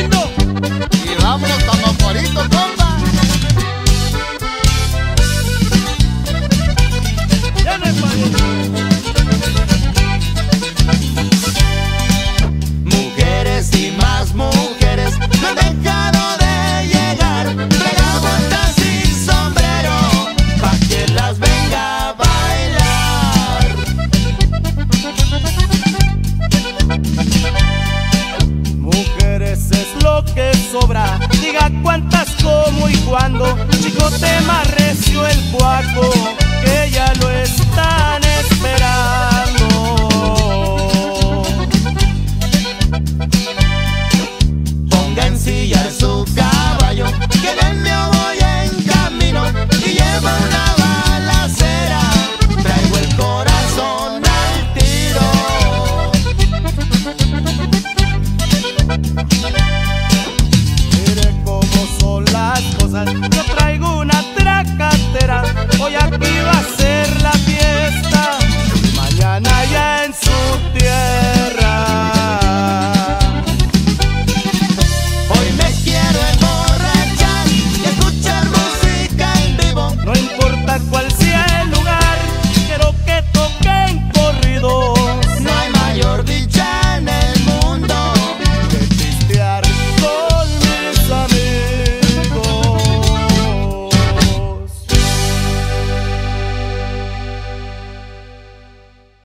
Tamarindo y vámonos Tamarindo, compa. Ya no hay país. Mujeres y más mujeres no han dejado de llegar, pregaban sin sombrero pa' que las venga a bailar. Mujeres es lo que sobra, diga cuántas, cómo y cuándo. Chico, te más recio el cuaco, que ya lo están esperando.